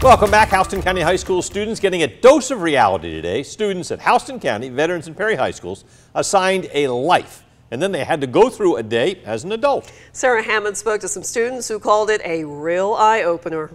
Welcome back, Houston County High School students getting a dose of reality today. Students at Houston County, Veterans, and Perry High Schools assigned a life, and then they had to go through a day as an adult. Sarah Hammond spoke to some students who called it a real eye-opener.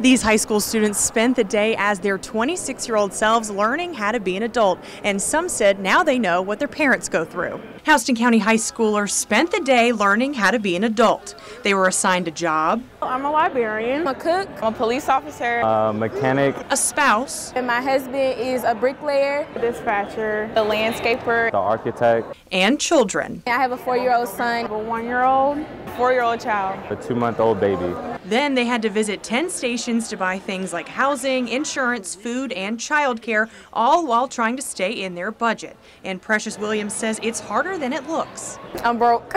These high school students spent the day as their 26-year-old selves learning how to be an adult, and some said now they know what their parents go through. Houston County high schoolers spent the day learning how to be an adult. They were assigned a job. I'm a librarian. I'm a cook. I'm a police officer. A mechanic. A spouse. And my husband is a bricklayer. A dispatcher. A landscaper. The architect. And children. I have a 4-year-old son. A 1-year-old. 4-year-old child. A 2-month-old baby. Then they had to visit 10 stations to buy things like housing, insurance, food, and childcare, all while trying to stay in their budget. And Precious Williams says it's harder than it looks. I'm broke.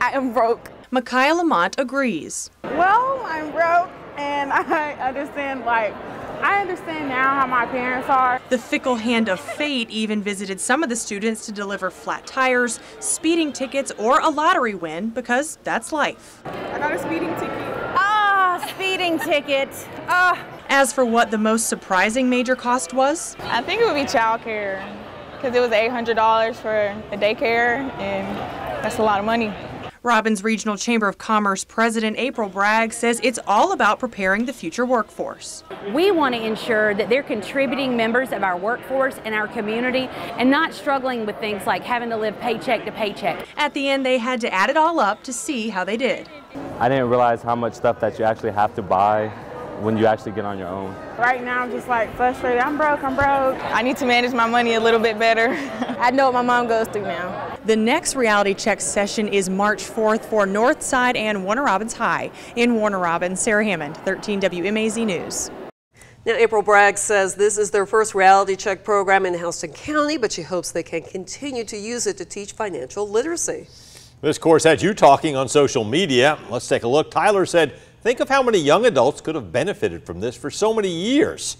I am broke. Makayla Lamont agrees. Well, I'm broke, and I understand, I understand now how my parents are. The fickle hand of fate even visited some of the students to deliver flat tires, speeding tickets, or a lottery win, because that's life. I got a speeding ticket. Speeding ticket. As for what the most surprising major cost was, I think it would be childcare, because it was $800 for the daycare, and that's a lot of money. Robins Regional Chamber of Commerce President April Bragg says it's all about preparing the future workforce. We want to ensure that they're contributing members of our workforce and our community and not struggling with things like having to live paycheck to paycheck. At the end, they had to add it all up to see how they did. I didn't realize how much stuff that you actually have to buy when you actually get on your own. Right now I'm just frustrated. I'm broke, I'm broke. I need to manage my money a little bit better. I know what my mom goes through now. The next reality check session is March 4th for Northside and Warner Robins High. In Warner Robins, Sarah Hammond, 13 WMAZ News. Now, April Bragg says this is their first reality check program in Houston County, but she hopes they can continue to use it to teach financial literacy. This course had you talking on social media. Let's take a look. Tyler said, think of how many young adults could have benefited from this for so many years.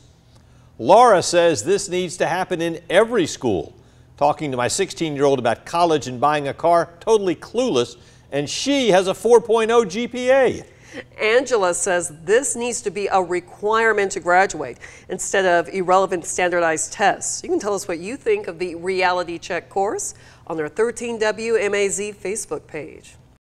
Laura says this needs to happen in every school. Talking to my 16-year-old about college and buying a car, totally clueless, and she has a 4.0 GPA. Angela says this needs to be a requirement to graduate instead of irrelevant standardized tests. You can tell us what you think of the Reality Check course on our 13 WMAZ Facebook page.